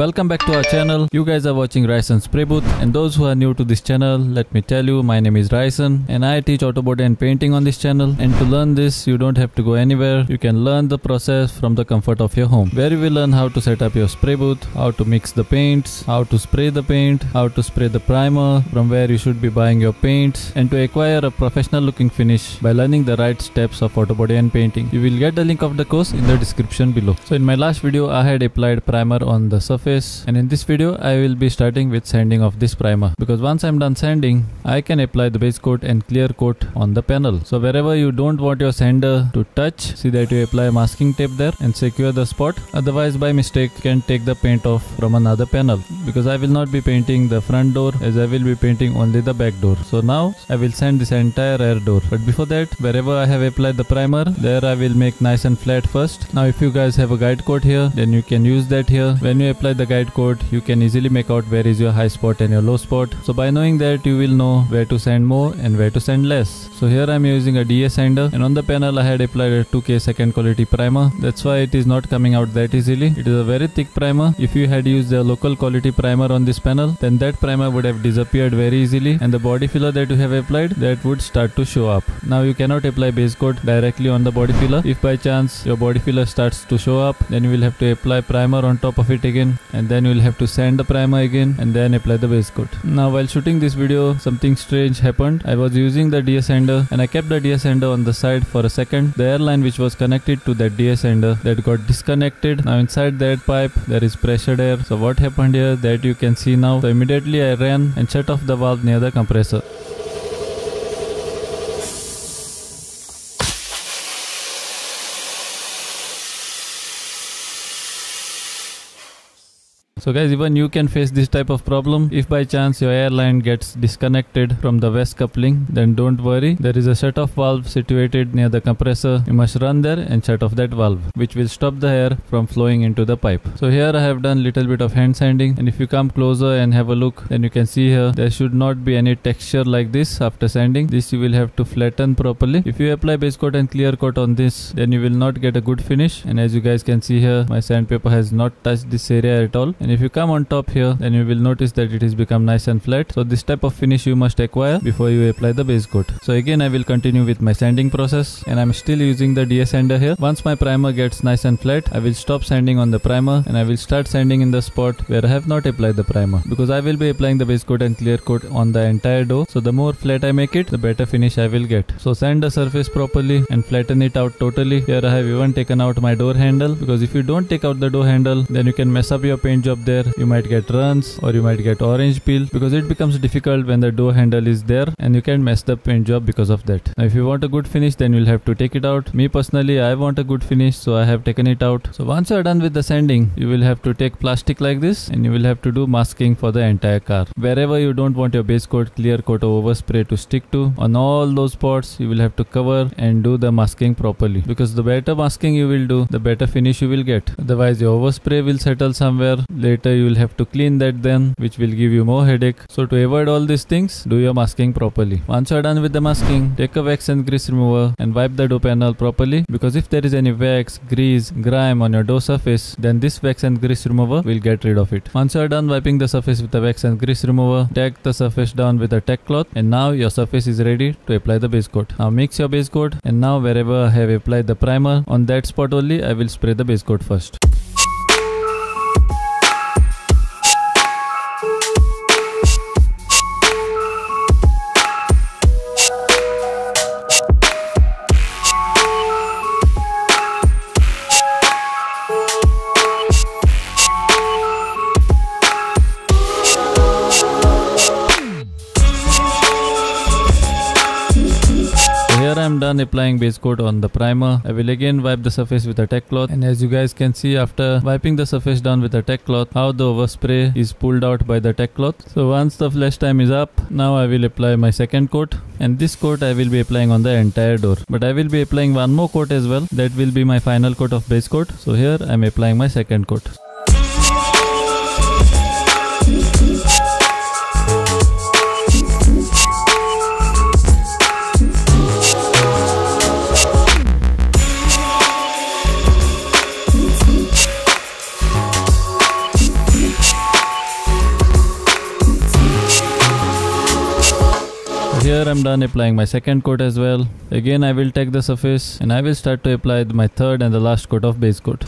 Welcome back to our channel. You guys are watching Ryson's Spray Booth, and those who are new to this channel, let me tell you, my name is Ryson and I teach AutoBody and painting on this channel. And to learn this, you don't have to go anywhere. You can learn the process from the comfort of your home, where you will learn how to set up your spray booth, how to mix the paints, how to spray the paint, how to spray the primer, from where you should be buying your paints, and to acquire a professional looking finish by learning the right steps of AutoBody and painting. You will get the link of the course in the description below. So in my last video, I had applied primer on the surface, and in this video I will be starting with sanding of this primer, because once I'm done sanding, I can apply the base coat and clear coat on the panel. So wherever you don't want your sander to touch, see that you apply masking tape there and secure the spot. Otherwise, by mistake, you can take the paint off from another panel, because I will not be painting the front door, as I will be painting only the back door. So now I will sand this entire rear door, but before that, wherever I have applied the primer, there I will make nice and flat first. Now if you guys have a guide coat here, then you can use that here. When you apply the guide coat, you can easily make out where is your high spot and your low spot. So by knowing that, you will know where to sand more and where to sand less. So here I am using a DA sander, and on the panel I had applied a 2k second quality primer. That's why it is not coming out that easily. It is a very thick primer. If you had used the local quality primer on this panel, then that primer would have disappeared very easily, and the body filler that you have applied, that would start to show up. Now you cannot apply base coat directly on the body filler. If by chance your body filler starts to show up, then you will have to apply primer on top of it again, and then you'll have to sand the primer again and then apply the base coat. Now while shooting this video, something strange happened. I was using the DA sander, and I kept the DA sander on the side for a second. The airline which was connected to that DA sander, that got disconnected. Now inside that pipe there is pressured air. So what happened here, that you can see now. So immediately I ran and shut off the valve near the compressor. So guys, even you can face this type of problem. If by chance your airline gets disconnected from the waste coupling, then don't worry. There is a shut-off valve situated near the compressor. You must run there and shut off that valve, which will stop the air from flowing into the pipe. So here I have done little bit of hand sanding, and if you come closer and have a look, then you can see here there should not be any texture like this after sanding. This you will have to flatten properly. If you apply base coat and clear coat on this, then you will not get a good finish. And as you guys can see here, my sandpaper has not touched this area at all. And if you come on top here, then you will notice that it has become nice and flat. So this type of finish you must acquire before you apply the base coat. So again I will continue with my sanding process, and I'm still using the DA sander here. Once my primer gets nice and flat, I will stop sanding on the primer, and I will start sanding in the spot where I have not applied the primer, because I will be applying the base coat and clear coat on the entire door. So the more flat I make it, the better finish I will get. So sand the surface properly and flatten it out totally. Here I have even taken out my door handle, because if you don't take out the door handle, then you can mess up your paint job there. You might get runs, or you might get orange peel, because it becomes difficult when the door handle is there, and you can mess the paint job because of that. Now if you want a good finish, then you'll have to take it out. Me personally, I want a good finish, so I have taken it out. So once you're done with the sanding, you will have to take plastic like this, and you will have to do masking for the entire car. Wherever you don't want your base coat, clear coat or overspray to stick to, on all those spots you will have to cover and do the masking properly, because the better masking you will do, the better finish you will get. Otherwise your overspray will settle somewhere. Later you will have to clean that then, which will give you more headache. So to avoid all these things, do your masking properly. Once you are done with the masking, take a wax and grease remover and wipe the door panel properly, because if there is any wax, grease, grime on your door surface, then this wax and grease remover will get rid of it. Once you are done wiping the surface with the wax and grease remover, tack the surface down with a tack cloth, and now your surface is ready to apply the base coat. Now mix your base coat, and now wherever I have applied the primer, on that spot only I will spray the base coat first. I am done applying base coat on the primer. I will again wipe the surface with a tack cloth, and as you guys can see, after wiping the surface down with a tack cloth, how the overspray is pulled out by the tack cloth. So once the flash time is up, now I will apply my second coat, and this coat I will be applying on the entire door, but I will be applying one more coat as well. That will be my final coat of base coat. So here I am applying my second coat. Here I'm done applying my second coat as well. Again I will take the surface and I will start to apply my third and the last coat of base coat.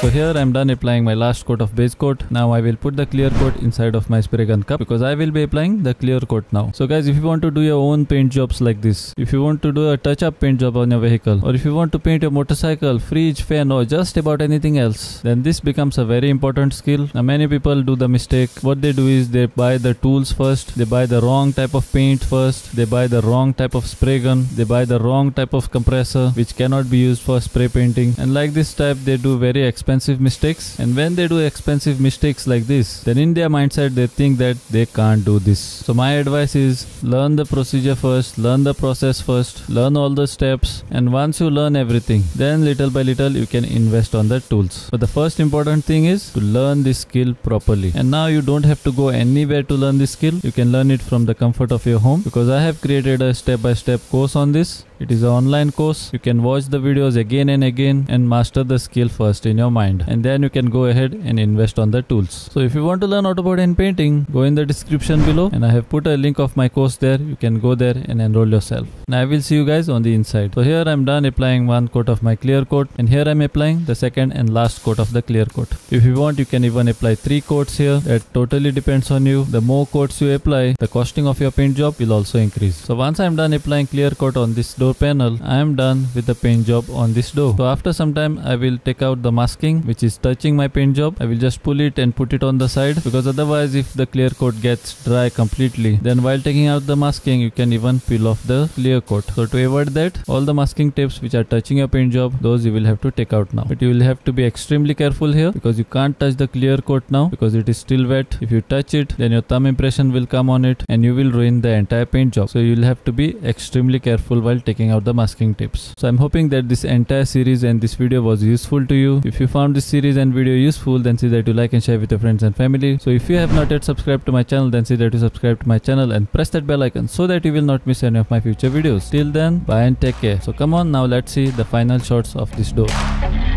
So here I'm done applying my last coat of base coat. Now I will put the clear coat inside of my spray gun cup because I will be applying the clear coat now. So guys, if you want to do your own paint jobs like this, if you want to do a touch-up paint job on your vehicle, or if you want to paint your motorcycle, fridge, fan, or just about anything else, then this becomes a very important skill. Now many people do the mistake. What they do is they buy the tools first, they buy the wrong type of paint first, they buy the wrong type of spray gun, they buy the wrong type of compressor which cannot be used for spray painting, and like this type they do very expensive mistakes. And when they do expensive mistakes like this, then in their mindset they think that they can't do this. So my advice is learn the procedure first, learn the process first, learn all the steps, and once you learn everything, then little by little you can invest on the tools. But the first important thing is to learn this skill properly. And now you don't have to go anywhere to learn this skill. You can learn it from the comfort of your home, because I have created a step-by-step course on this. It is an online course. You can watch the videos again and again and master the skill first in your mind, and then you can go ahead and invest on the tools. So if you want to learn AutoBot and painting, go in the description below, and I have put a link of my course there. You can go there and enroll yourself. And I will see you guys on the inside. So here I'm done applying one coat of my clear coat, and here I'm applying the second and last coat of the clear coat. If you want, you can even apply 3 coats here. That totally depends on you. The more coats you apply, the costing of your paint job will also increase. So once I'm done applying clear coat on this door panel, I am done with the paint job on this door. So after some time I will take out the masking which is touching my paint job. I will just pull it and put it on the side, because otherwise if the clear coat gets dry completely, then while taking out the masking you can even peel off the clear coat. So to avoid that, all the masking tapes which are touching your paint job, those you will have to take out now. But you will have to be extremely careful here, because you can't touch the clear coat now because it is still wet. If you touch it, then your thumb impression will come on it and you will ruin the entire paint job. So you will have to be extremely careful while taking out the masking tips. So I'm hoping that this entire series and this video was useful to you. If you found this series and video useful, then see that you like and share with your friends and family. So if you have not yet subscribed to my channel, then see that you subscribe to my channel and press that bell icon so that you will not miss any of my future videos. Till then, bye and take care. So come on, now let's see the final shots of this door.